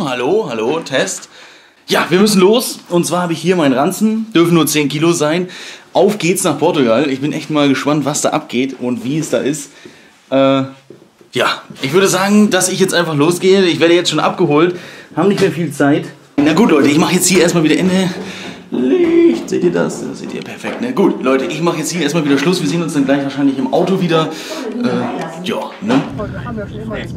Hallo, hallo, Test. Ja, wir müssen los. Und zwar habe ich hier meinen Ranzen. Dürfen nur 10 Kilo sein. Auf geht's nach Portugal. Ich bin echt mal gespannt, was da abgeht und wie es da ist. Ja, ich würde sagen, dass ich jetzt einfach losgehe. Ich werde jetzt schon abgeholt. Haben nicht mehr viel Zeit. Na gut, Leute, ich mache jetzt hier erstmal wieder Ende. Licht, seht ihr das? Das seht ihr perfekt, ne? Gut, Leute, ich mache jetzt hier erstmal wieder Schluss. Wir sehen uns dann gleich wahrscheinlich im Auto wieder. Ja, ne?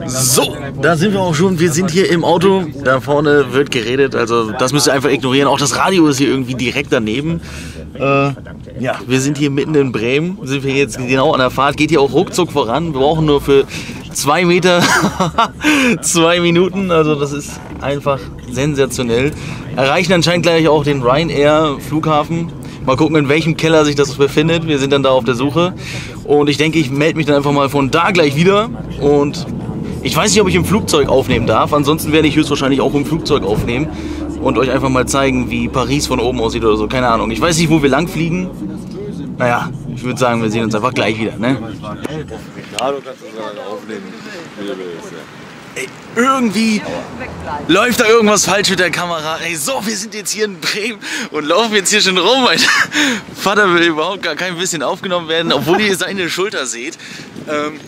So, da sind wir auch schon. Wir sind hier im Auto. Da vorne wird geredet, also das müsst ihr einfach ignorieren. Auch das Radio ist hier irgendwie direkt daneben. Ja, wir sind hier mitten in Bremen. Sind wir jetzt genau an der Fahrt. Geht hier auch ruckzuck voran. Wir brauchen nur für 2 Meter 2 Minuten. Also das ist einfach sensationell. Erreichen anscheinend gleich auch den Ryanair Flughafen. Mal gucken, in welchem Keller sich das befindet. Wir sind dann da auf der Suche. Und ich denke, ich melde mich dann einfach mal von da gleich wieder. Und ich weiß nicht, ob ich im Flugzeug aufnehmen darf. Ansonsten werde ich höchstwahrscheinlich auch im Flugzeug aufnehmen. Und euch einfach mal zeigen, wie Paris von oben aussieht oder so. Keine Ahnung. Ich weiß nicht, wo wir lang fliegen. Naja, ich würde sagen, wir sehen uns einfach gleich wieder, ne? Ricardo, kannst du gerade aufnehmen, wie du willst, ja. Ey, irgendwie läuft da irgendwas falsch mit der Kamera. Ey, so, wir sind jetzt hier in Bremen und laufen jetzt hier schon rum. Mein Vater will überhaupt gar kein bisschen aufgenommen werden, obwohl ihr seine Schulter seht.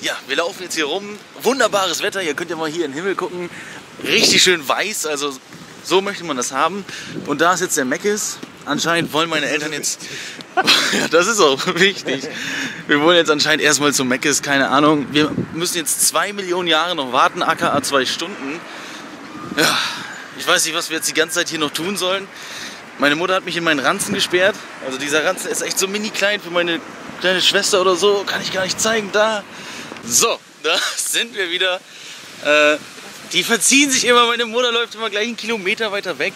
Ja, wir laufen jetzt hier rum. Wunderbares Wetter, ihr könnt ja mal hier in den Himmel gucken. Richtig schön weiß, also so möchte man das haben. Und da ist jetzt der Meckes. Anscheinend wollen meine Eltern jetzt... Ja, das ist auch wichtig. Wir wollen jetzt anscheinend erstmal zum Meckes, keine Ahnung. Wir müssen jetzt 2 Millionen Jahre noch warten, aka 2 Stunden. Ja, ich weiß nicht, was wir jetzt die ganze Zeit hier noch tun sollen. Meine Mutter hat mich in meinen Ranzen gesperrt. Also dieser Ranzen ist echt so mini klein für meine kleine Schwester oder so. Kann ich gar nicht zeigen, da. So, da sind wir wieder. Die verziehen sich immer, meine Mutter läuft immer gleich 1 Kilometer weiter weg.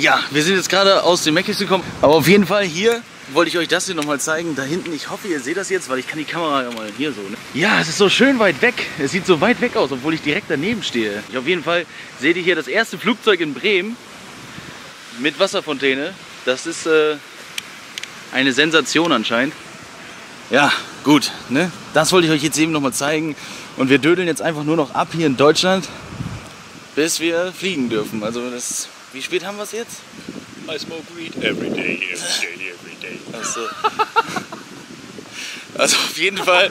Ja, wir sind jetzt gerade aus dem Meckes gekommen, aber auf jeden Fall hier wollte ich euch das hier nochmal zeigen. Da hinten, ich hoffe, ihr seht das jetzt, weil ich kann die Kamera ja mal hier so. Ne? Ja, es ist so schön weit weg. Es sieht so weit weg aus, obwohl ich direkt daneben stehe. Ich auf jeden Fall seht ihr hier das erste Flugzeug in Bremen mit Wasserfontäne. Das ist eine Sensation anscheinend. Ja, gut, ne? Das wollte ich euch jetzt eben nochmal zeigen. Und wir dödeln jetzt einfach nur noch ab hier in Deutschland, bis wir fliegen dürfen. Also das... Wie spät haben wir es jetzt? I smoke weed every day, Also, auf jeden Fall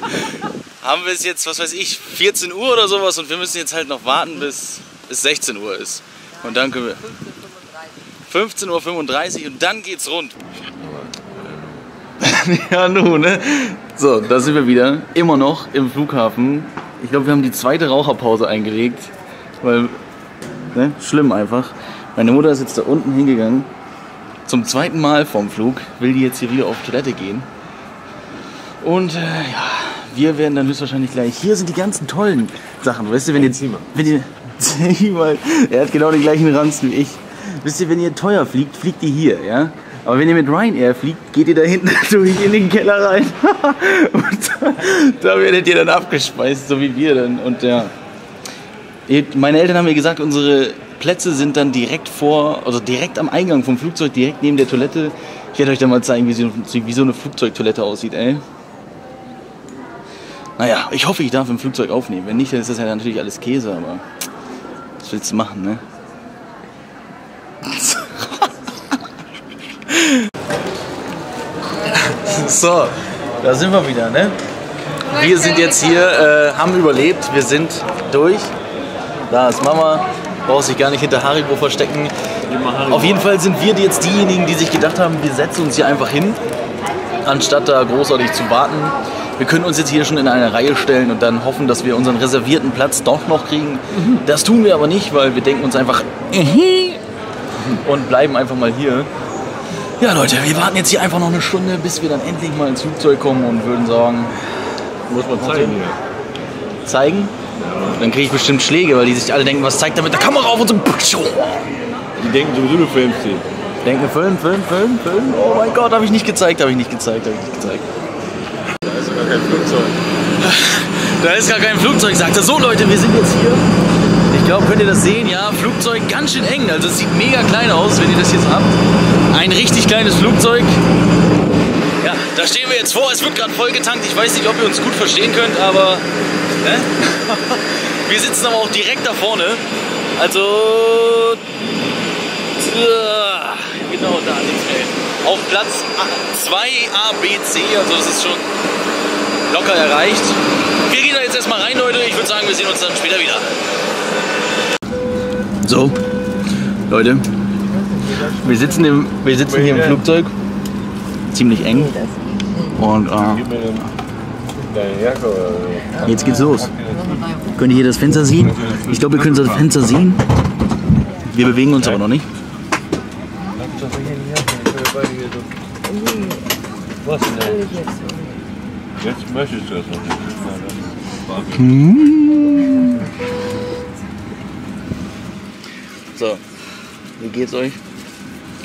haben wir es jetzt, was weiß ich, 14 Uhr oder sowas und wir müssen jetzt halt noch warten, bis es 16 Uhr ist. Und dann können wir... 15.35 Uhr und dann geht's rund. Ja, nun, ne? So, da sind wir wieder. Immer noch im Flughafen. Ich glaube, wir haben die zweite Raucherpause eingelegt. Weil, ne? Schlimm einfach. Meine Mutter ist jetzt da unten hingegangen, zum zweiten Mal vom Flug, will die jetzt hier wieder auf Toilette gehen. Und ja, wir werden dann höchstwahrscheinlich gleich, hier sind die ganzen tollen Sachen, weißt du, wenn ihr... Er hat genau den gleichen Ranzen wie ich. Wisst ihr, wenn ihr teuer fliegt, fliegt ihr hier, ja? Aber wenn ihr mit Ryanair fliegt, geht ihr da hinten durch in den Keller rein. Und da werdet ihr dann abgespeist, so wie wir dann. Und ja, meine Eltern haben mir gesagt, unsere... Plätze sind dann direkt vor, also direkt am Eingang vom Flugzeug, direkt neben der Toilette. Ich werde euch dann mal zeigen, wie so eine Flugzeugtoilette aussieht, ey. Naja, ich hoffe, ich darf im Flugzeug aufnehmen. Wenn nicht, dann ist das ja natürlich alles Käse, aber was willst du machen, ne? So, da sind wir wieder, ne? Wir sind jetzt hier, haben überlebt, wir sind durch. Da ist Mama. Brauchst dich gar nicht hinter Haribo verstecken. Auf jeden Fall sind wir jetzt diejenigen, die sich gedacht haben, wir setzen uns hier einfach hin, anstatt da großartig zu warten. Wir können uns jetzt hier schon in eine Reihe stellen und dann hoffen, dass wir unseren reservierten Platz doch noch kriegen. Das tun wir aber nicht, weil wir denken uns einfach und bleiben einfach mal hier. Ja Leute, wir warten jetzt hier einfach noch eine Stunde, bis wir dann endlich mal ins Flugzeug kommen und würden sagen, muss man zeigen. Zeigen? Dann kriege ich bestimmt Schläge, weil die sich alle denken, was zeigt er mit der Kamera auf und so. Die denken sowieso, du filmst sie. Denken, Film. Oh mein Gott, habe ich nicht gezeigt. Da ist gar kein Flugzeug. Da ist gar kein Flugzeug, sagt er. So Leute, wir sind jetzt hier. Ich glaube, könnt ihr das sehen? Ja, Flugzeug ganz schön eng. Also es sieht mega klein aus, wenn ihr das jetzt habt. Ein richtig kleines Flugzeug. Ja, da stehen wir jetzt vor. Es wird gerade voll getankt. Ich weiß nicht, ob ihr uns gut verstehen könnt, aber... Ne? Wir sitzen aber auch direkt da vorne. Also... genau da links, ey. Auf Platz 2 ABC, also das ist schon locker erreicht. Wir gehen da jetzt erstmal rein, Leute. Ich würde sagen, wir sehen uns dann später wieder. So, Leute, wir sitzen hier im Flugzeug, ziemlich eng, und jetzt geht's los. Könnt ihr hier das Fenster sehen? Ich glaube, wir können das Fenster sehen. Wir bewegen uns aber noch nicht. Jetzt möchtest du das noch nicht. So, wie geht's euch?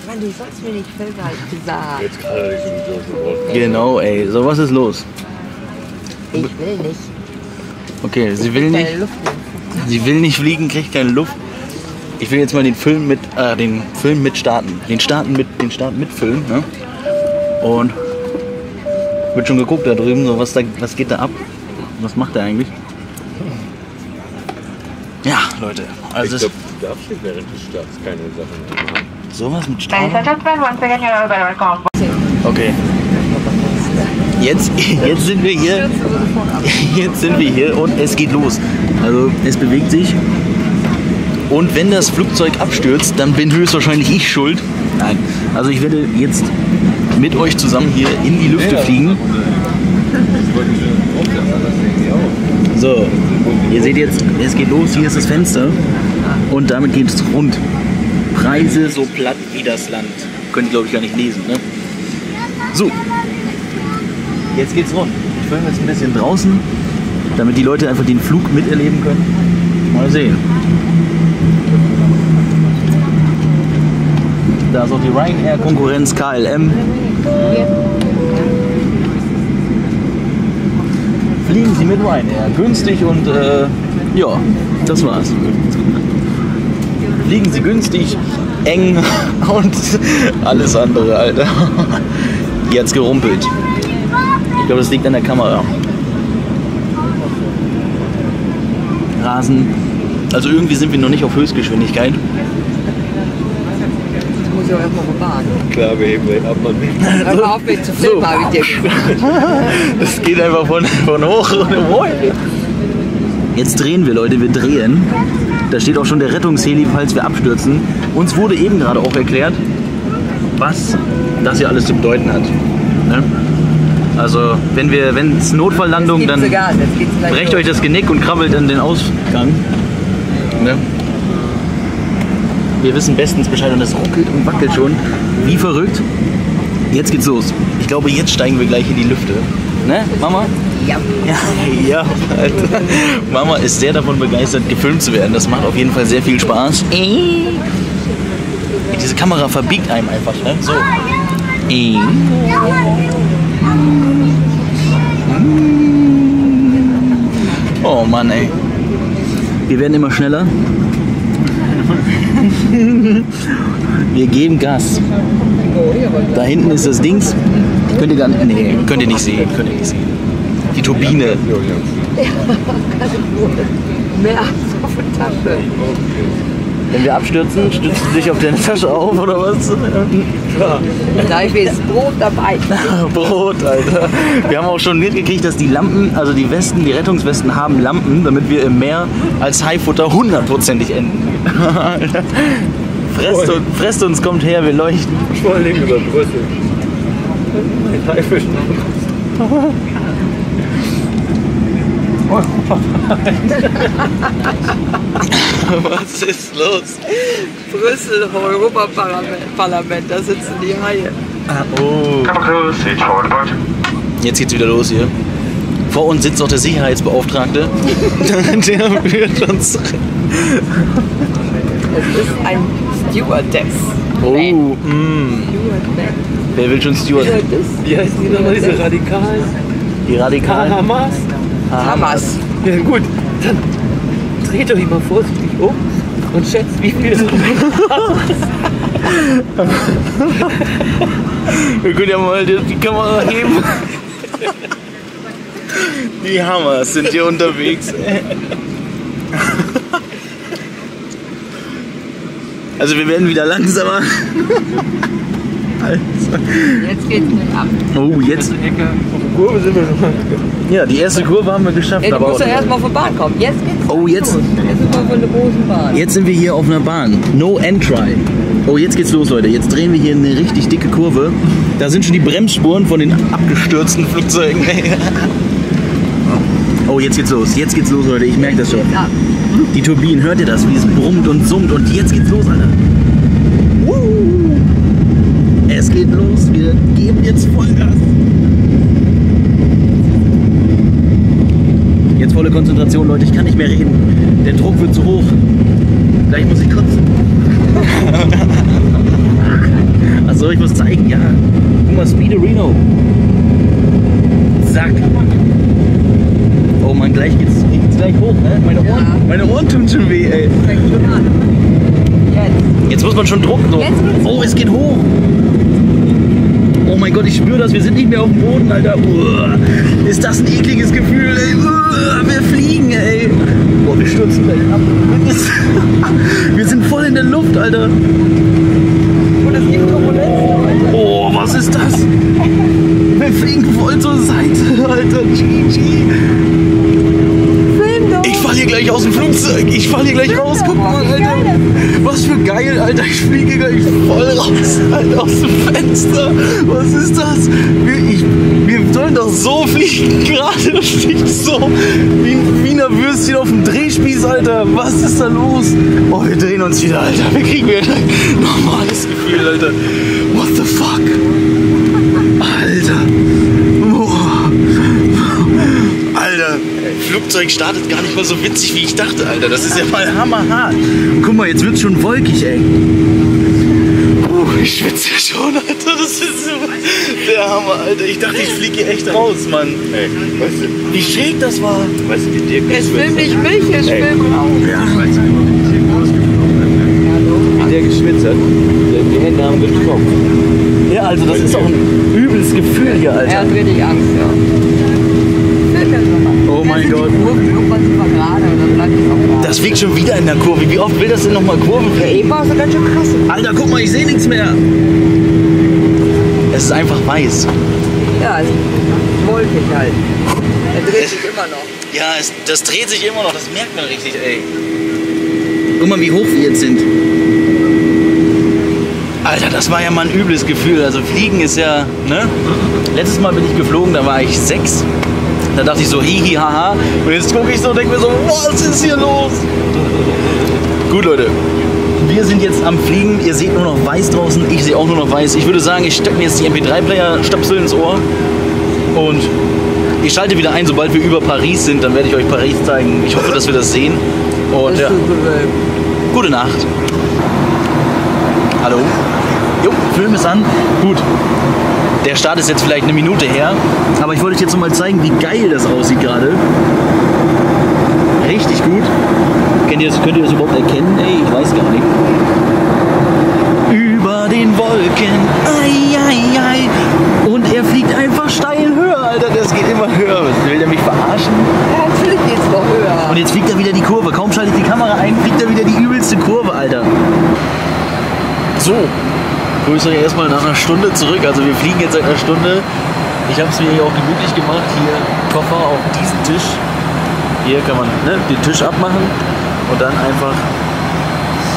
Mann, du sollst mir nicht Völkerheit gesagt. Jetzt kann ich nicht so. Genau, ey. So, was ist los? Ich will nicht. Okay, sie will nicht. Sie will nicht fliegen, kriegt keine Luft. Ich will jetzt mal den Film mitfilmen, ne? Und wird schon geguckt da drüben, so was geht da ab? Was macht der eigentlich? Ja, Leute, also ich glaub, du darfst nicht während des Starts keine Sachen machen. Sowas mit Starten? Okay. Jetzt sind wir hier. Jetzt sind wir hier und es geht los. Also es bewegt sich. Und wenn das Flugzeug abstürzt, dann bin höchstwahrscheinlich ich schuld. Nein. Also ich werde jetzt mit euch zusammen hier in die Lüfte fliegen. So, ihr seht jetzt, es geht los, hier ist das Fenster und damit geht es rund. Preise so platt wie das Land. Könnt ihr, glaube ich, gar nicht lesen, ne? So, jetzt geht's rund. Ich filme jetzt ein bisschen draußen, damit die Leute einfach den Flug miterleben können. Mal sehen. Da ist auch die Ryanair-Konkurrenz KLM. Fliegen Sie mit Ryanair. Günstig und ja, das war's. Fliegen Sie günstig, eng und alles andere, Alter. Jetzt gerumpelt. Ich glaube, das liegt an der Kamera. Rasen. Also irgendwie sind wir noch nicht auf Höchstgeschwindigkeit. Ja, erstmal rüber. Klar, wir heben den ab und so. Auf mich zu filmen, so. Habe ich dir gesagt. Das geht einfach von hoch und hoch. Jetzt drehen wir, Leute, wir drehen. Da steht auch schon der Rettungsheli, falls wir abstürzen. Uns wurde eben gerade auch erklärt, was das hier alles zu bedeuten hat. Ne? Also, wenn es Notfalllandung, dann brecht euch das Genick und krabbelt in den Ausgang. Ne? Wir wissen bestens Bescheid und es ruckelt und wackelt schon. Wie verrückt. Jetzt geht's los. Ich glaube, jetzt steigen wir gleich in die Lüfte. Ne, Mama? Ja. Ja, Alter. Mama ist sehr davon begeistert, gefilmt zu werden. Das macht auf jeden Fall sehr viel Spaß. Diese Kamera verbiegt einem einfach, ne? So. Oh Mann, ey. Wir werden immer schneller. Wir geben Gas. Da hinten ist das Dings. Könnt ihr dann. Nee, könnt ihr nicht sehen. Könnt ihr nicht sehen. Die Turbine. Wenn wir abstürzen, stützt du dich auf deine Tasche auf oder was? Ja. Da ich weiß, Brot dabei. Brot, Alter. Wir haben auch schon mitgekriegt, dass die Lampen, also die Westen, die Rettungswesten haben Lampen, damit wir im Meer als Haifutter hundertprozentig enden. Alter. Fresst uns, kommt her, wir leuchten. Ich wollte nicht über Brüssel. Den Haifischen. Was ist los? Brüssel, Europaparlament, da sitzen die Haie. Oh. Jetzt geht's wieder los hier. Vor uns sitzt auch der Sicherheitsbeauftragte. Der führt uns. Es ist ein Stewardess. Oh, wer will schon Stewardess? Wie heißen die nochmal, diese Radikalen? Die Radikalen? Hamas? Hamas. Ja gut, dann dreht euch mal vorsichtig um und schätzt, wie viele sind. Wir können ja mal die Kamera heben. Die Hamas sind hier unterwegs. Also wir werden wieder langsamer. Jetzt geht's nicht ab. Oh, jetzt. Kurve sind wir schon. Ja, die erste Kurve haben wir geschafft. Ey, du musst ja erstmal auf die Bahn kommen. Jetzt geht's. Oh, jetzt. Los. Jetzt sind wir von der großen Bahn. Jetzt sind wir hier auf einer Bahn. No end try. Oh, jetzt geht's los, Leute. Jetzt drehen wir hier eine richtig dicke Kurve. Da sind schon die Bremsspuren von den abgestürzten Flugzeugen. Oh, jetzt geht's los. Jetzt geht's los, Leute. Ich merke das schon. Die Turbinen, hört ihr das? Wie es brummt und summt. Und jetzt geht's los, Alter. Es geht los, wir geben jetzt Vollgas. Jetzt volle Konzentration, Leute, ich kann nicht mehr reden. Der Druck wird zu hoch. Gleich muss ich kotzen. Achso, ich muss zeigen, ja. Guck mal, Speederino. Zack. Oh man, gleich geht's gleich hoch, ne? Meine Ohren tun schon weh, ey. Jetzt muss man schon Druck so. Oh, es geht hoch. Oh mein Gott, ich spüre das, wir sind nicht mehr auf dem Boden, Alter. Uah, ist das ein ekliges Gefühl, ey. Uah, wir fliegen, ey. Boah, wir stürzen gleich ab. Wir sind voll in der Luft, Alter. Und es gibt Turbulenzen. Oh, was ist das? Wir fliegen voll zur Seite, Alter. GG. Ich falle hier gleich aus dem Flugzeug. Ich falle hier gleich raus. Guck mal, Alter. Was für geil, Alter. Ich fliege gleich voll raus, Alter, aus dem Fenster. Was ist das? Wir sollen doch so fliegen. Gerade fliegt so wie ein Wiener Würstchen auf dem Drehspieß, Alter. Was ist da los? Oh, wir drehen uns wieder, Alter. Wir kriegen wieder ein normales Gefühl, Alter. What the fuck? Alter. Flugzeug startet gar nicht mal so witzig, wie ich dachte, Alter. Das ist ja mal hammerhart. Guck mal, jetzt wird's schon wolkig, ey. Oh, ich schwitze ja schon, Alter. Das ist so der Hammer, Alter. Ich dachte, ich fliege hier echt raus, Mann. Ey, weißt du, wie schräg das war. Weißt du, wie dir es schwimmt nicht mich, es schwimmt auch. Ja, weißt du, wie der geschwitzt hat. Die Hände haben getroffen. Ja, also das ist auch ein übles Gefühl hier, Alter. Er hat richtig Angst, ja. Oh mein Gott. Das fliegt schon wieder in der Kurve. Wie oft will das denn nochmal Kurven fliegen? Alter, guck mal, ich sehe nichts mehr. Es ist einfach weiß. Ja, es wolkig halt. Er dreht sich immer noch. Ja, das dreht sich immer noch. Das merkt man richtig, ey. Guck mal, wie hoch wir jetzt sind. Alter, das war ja mal ein übles Gefühl. Also Fliegen ist ja, ne? Letztes Mal bin ich geflogen, da war ich 6. Da dachte ich so, hihi, haha. Und jetzt gucke ich so und denke mir so, was ist hier los? Gut, Leute. Wir sind jetzt am Fliegen. Ihr seht nur noch weiß draußen. Ich sehe auch nur noch weiß. Ich würde sagen, ich stecke mir jetzt die MP3-Player-Stöpsel ins Ohr. Und ich schalte wieder ein, sobald wir über Paris sind. Dann werde ich euch Paris zeigen. Ich hoffe, dass wir das sehen. Und ja, gute Nacht. Hallo. Jo, Film ist an. Gut. Der Start ist jetzt vielleicht eine Minute her, aber ich wollte euch jetzt nochmal zeigen, wie geil das aussieht gerade. Richtig gut. Könnt ihr das überhaupt erkennen? Ey, ich weiß gar nicht. Über den Wolken. Ai, ai, ai. Und er fliegt einfach steil höher, Alter. Das geht immer höher. Will der mich verarschen? Ja, er fliegt jetzt noch höher. Und jetzt fliegt er wieder die Kurve. Kaum schalte ich die Kamera ein, fliegt er wieder die übelste Kurve, Alter. So. Größere erstmal nach einer Stunde zurück. Also wir fliegen jetzt seit einer Stunde. Ich habe es mir hier auch gemütlich gemacht. Hier Koffer auf diesen Tisch. Hier kann man, ne, den Tisch abmachen und dann einfach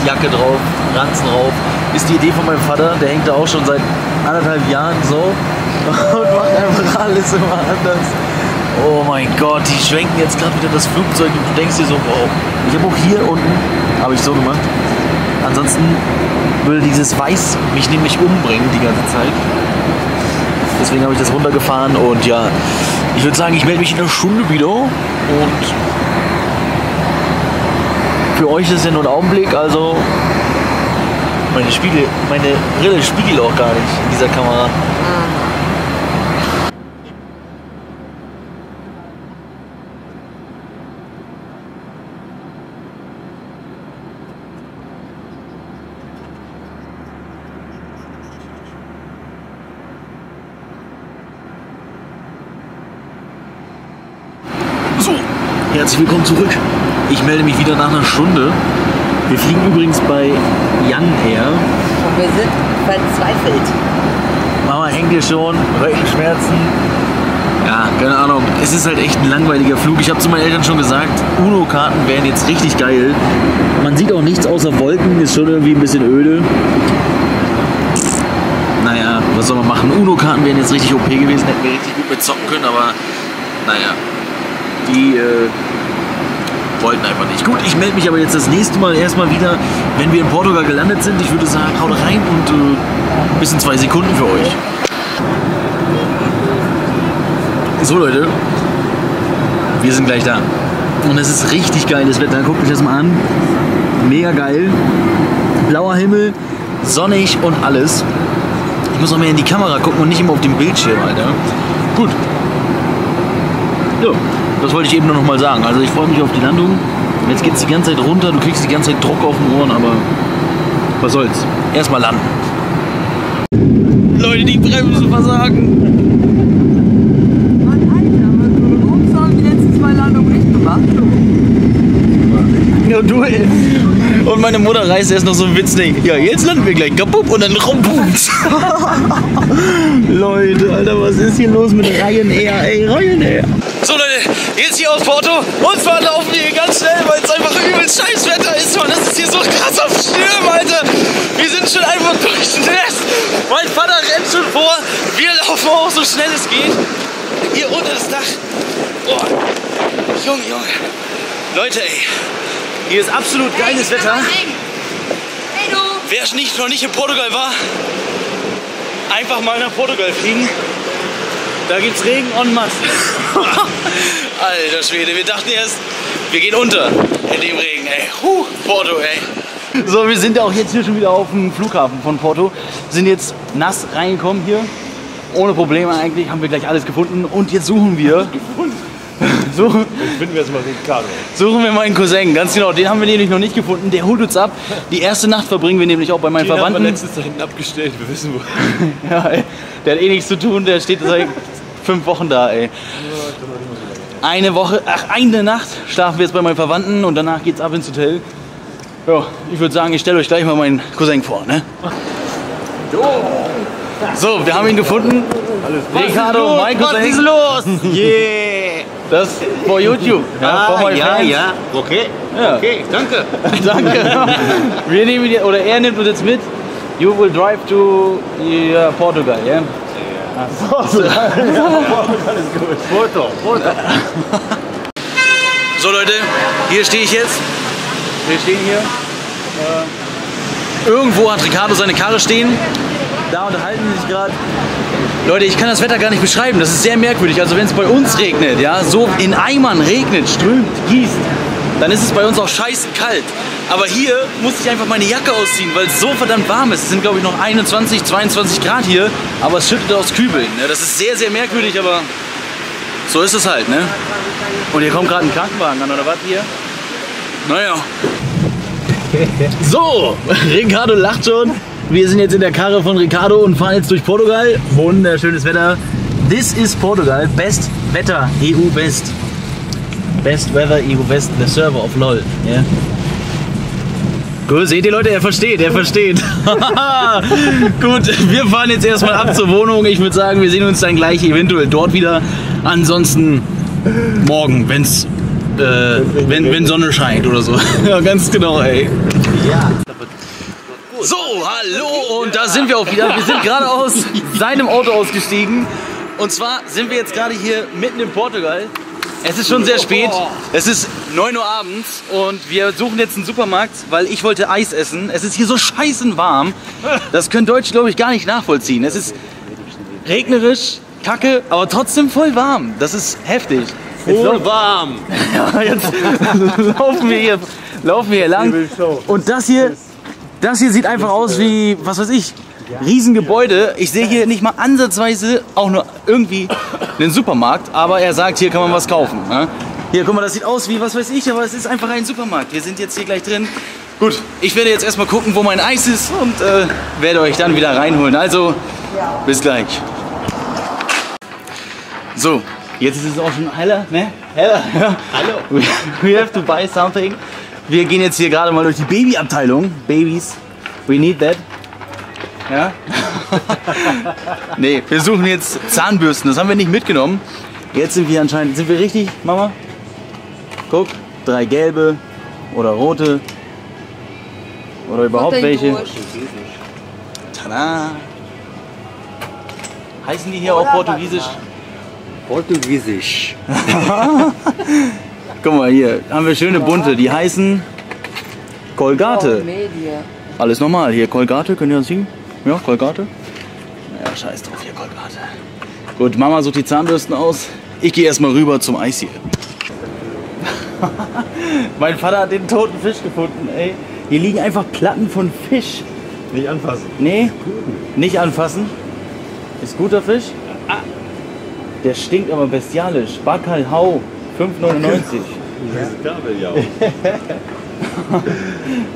Jacke drauf, Ranzen drauf. Ist die Idee von meinem Vater. Der hängt da auch schon seit 1,5 Jahren so und macht einfach alles immer anders. Oh mein Gott, die schwenken jetzt gerade wieder das Flugzeug und du denkst dir so, wow. Ich habe auch hier unten, habe ich so gemacht. Ansonsten würde dieses Weiß mich nämlich umbringen die ganze Zeit. Deswegen habe ich das runtergefahren und ja, ich würde sagen, ich melde mich in einer Stunde wieder. Und für euch ist es ja nur ein Augenblick, also meine Brille spiegelt auch gar nicht in dieser Kamera. Herzlich willkommen zurück. Ich melde mich wieder nach einer Stunde. Wir fliegen übrigens bei Young Air. Und wir sind verzweifelt. Mama hängt hier schon, Rückenschmerzen. Ja, keine Ahnung. Es ist halt echt ein langweiliger Flug. Ich habe zu meinen Eltern schon gesagt, UNO-Karten wären jetzt richtig geil. Man sieht auch nichts außer Wolken, ist schon irgendwie ein bisschen öde. Naja, was soll man machen? UNO-Karten wären jetzt richtig OP gewesen, hätten wir richtig gut mitzocken können, aber naja, die wollten einfach nicht. Gut, ich melde mich aber jetzt das nächste Mal erstmal wieder, wenn wir in Portugal gelandet sind. Ich würde sagen, haut rein und bis in 2 Sekunden für euch. So Leute, wir sind gleich da. Und es ist richtig geiles Wetter, guckt euch das mal an. Mega geil. Blauer Himmel, sonnig und alles. Ich muss noch mehr in die Kamera gucken und nicht immer auf dem Bildschirm, Alter. Gut. Ja, das wollte ich eben nur noch mal sagen. Also ich freue mich auf die Landung. Jetzt geht es die ganze Zeit runter, du kriegst die ganze Zeit Druck auf den Ohren, aber was soll's. Erstmal landen. Leute, die Bremsen versagen. Ja, du, und meine Mutter reißt erst noch so ein Witzding. Ja, jetzt landen wir gleich kaputt und dann rumpumpt. Leute, Alter, was ist hier los mit Ryanair, ey, Ryanair. So Leute, jetzt hier aus Porto und zwar laufen wir hier ganz schnell, weil es einfach übelst scheiß Wetter ist, man. Das ist hier so krass auf Stürm, Alter. Wir sind schon einfach durchschnässt. Mein Vater rennt schon vor. Wir laufen auch so schnell es geht. Hier unter das Dach. Oh. Junge, Junge. Leute, ey. Hier ist absolut geiles Wetter. Hey, du. Wer noch nicht in Portugal war, einfach mal nach Portugal fliegen. Da gibt's Regen en masse. Alter Schwede, wir dachten erst, wir gehen unter in dem Regen, ey. Porto, ey. So, wir sind ja auch jetzt hier schon wieder auf dem Flughafen von Porto. Sind jetzt nass reingekommen hier. Ohne Probleme eigentlich, haben wir gleich alles gefunden. Und jetzt suchen wir... Suchen wir meinen Cousin, ganz genau. Den haben wir nämlich noch nicht gefunden. Der holt uns ab. Die erste Nacht verbringen wir nämlich auch bei meinen Verwandten. Den haben wir letztens da hinten abgestellt. Wir wissen wo. Ja, ey. Der hat eh nichts zu tun. Der steht seit 5 Wochen da, ey. Eine Nacht schlafen wir jetzt bei meinen Verwandten und danach geht's ab ins Hotel. Ja, ich würde sagen, ich stelle euch gleich mal meinen Cousin vor, ne? So, wir haben ihn gefunden. Ricardo, mein Cousin. Was ist los? Yeah! Das vor YouTube. Ja, okay, danke. Danke. Wir nehmen ihn, oder er nimmt uns jetzt mit. You will drive to Portugal, yeah? Ja. Portugal. Portugal ist gut. Porto. So Leute, hier stehe ich jetzt. Wir stehen hier. Irgendwo hat Ricardo seine Karre stehen. Da unterhalten sie sich gerade. Leute, ich kann das Wetter gar nicht beschreiben, das ist sehr merkwürdig. Also wenn es bei uns regnet, ja, so in Eimern regnet, strömt, gießt, dann ist es bei uns auch scheiße kalt. Aber hier musste ich einfach meine Jacke ausziehen, weil es so verdammt warm ist. Es sind glaube ich noch 21, 22 Grad hier, aber es schüttet aus Kübeln. Ja, das ist sehr, sehr merkwürdig, aber so ist es halt, ne? Und hier kommt gerade ein Krankenwagen an, oder was hier? Naja. So, Ricardo lacht schon. Wir sind jetzt in der Karre von Ricardo und fahren jetzt durch Portugal. Wunderschönes Wetter. This is Portugal. Best Wetter. EU Best. Best Weather EU Best. The Server of LOL. Yeah. Gut, seht ihr Leute? Er versteht. Gut, wir fahren jetzt erstmal ab zur Wohnung. Ich würde sagen, wir sehen uns dann gleich eventuell dort wieder. Ansonsten morgen, wenn Sonne scheint oder so. Ja, ganz genau, ey. Ja. So, hallo und da sind wir auch wieder. Wir sind gerade aus seinem Auto ausgestiegen. Und zwar sind wir jetzt gerade hier mitten in Portugal. Es ist schon sehr spät. Es ist 9 Uhr abends und wir suchen jetzt einen Supermarkt, weil ich wollte Eis essen. Es ist hier so scheißen warm. Das können Deutsche, glaube ich, gar nicht nachvollziehen. Es ist regnerisch, kacke, aber trotzdem voll warm. Das ist heftig. Voll warm. Ja, jetzt laufen wir hier lang. Und das hier sieht einfach aus wie, was weiß ich, Riesengebäude. Ich sehe hier nicht mal ansatzweise auch nur irgendwie einen Supermarkt, aber er sagt, hier kann man was kaufen. Hier, guck mal, das sieht aus wie, was weiß ich, aber es ist einfach ein Supermarkt. Wir sind jetzt hier gleich drin. Gut, ich werde jetzt erstmal gucken, wo mein Eis ist und werde euch dann wieder reinholen. Also, bis gleich. So, Jetzt ist es auch schon heller, ne? Heller. Hallo. We have to buy something. Wir gehen jetzt hier gerade mal durch die Babyabteilung. Babys, we need that. Ja? Nee, wir suchen jetzt Zahnbürsten, das haben wir nicht mitgenommen. Jetzt sind wir anscheinend, sind wir richtig, Mama? Guck, 3 gelbe oder rote oder überhaupt welche. Tada! Heißen die hier auch Portugiesisch? Portugiesisch. Guck mal, hier haben wir schöne bunte, die heißen Colgate. Alles normal, hier Colgate, könnt ihr das sehen? Ja, Colgate. Ja, scheiß drauf, hier Colgate. Gut, Mama sucht die Zahnbürsten aus. Ich gehe erstmal rüber zum Eis hier. Mein Vater hat den toten Fisch gefunden, ey. Hier liegen einfach Platten von Fisch. Nicht anfassen. Nee, nicht anfassen. Ist guter Fisch. Ah, der stinkt aber bestialisch. Bacalhau, 5,99.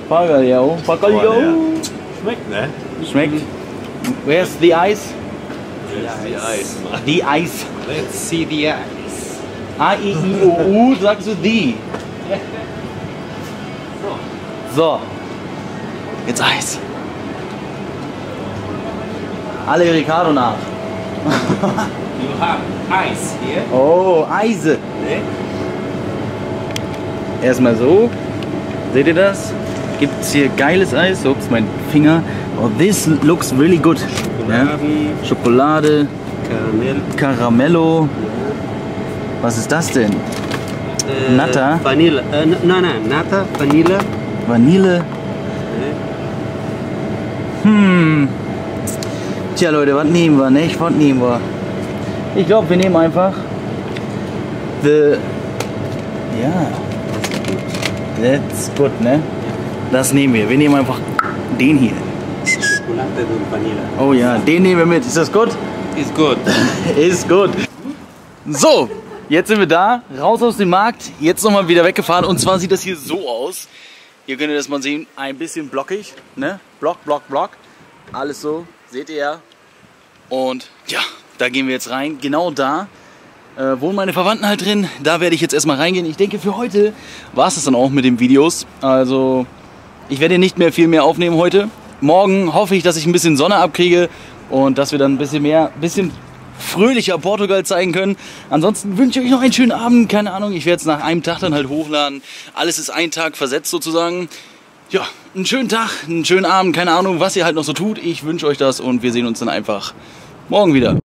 Bacalhau. Bacalhau. Schmeckt, ne? Schmeckt. Where's the ice? Die Eis. Let's see the ice. A-I-I-O-U sagst du die. So. Jetzt Eis. Alle Ricardo nach. You have Eis hier. Oh, Eise. Nee. Erstmal so. Seht ihr das? Gibt's hier geiles Eis. Ups, mein Finger. Oh, this looks really good. Schokolade, Karamell. Caramello. Was ist das denn? Nata? Vanille. Nein, Nata, Vanille. Vanille. Hm. Tja, Leute, was nehmen wir, ne? Was nehmen wir? Ich glaube, wir nehmen einfach the... Ja. That's good, ne? Das nehmen wir. Wir nehmen einfach den hier. Oh ja, den nehmen wir mit. Ist das gut? Ist gut. Ist gut. So, jetzt sind wir da, raus aus dem Markt, jetzt nochmal wieder weggefahren. Und zwar sieht das hier so aus. Hier könnt ihr das mal sehen, ein bisschen blockig, ne? Block, Block, Block. Alles so, seht ihr ja. Und ja, da gehen wir jetzt rein. Genau da wohnen meine Verwandten halt drin. Da werde ich jetzt erstmal reingehen. Ich denke, für heute war es das dann auch mit den Videos. Also, ich werde nicht mehr viel mehr aufnehmen heute. Morgen hoffe ich, dass ich ein bisschen Sonne abkriege und dass wir dann ein bisschen mehr, ein bisschen fröhlicher Portugal zeigen können. Ansonsten wünsche ich euch noch einen schönen Abend. Keine Ahnung, ich werde es nach einem Tag dann halt hochladen. Alles ist ein Tag versetzt sozusagen. Ja, einen schönen Tag, einen schönen Abend. Keine Ahnung, was ihr halt noch so tut. Ich wünsche euch das und wir sehen uns dann einfach morgen wieder.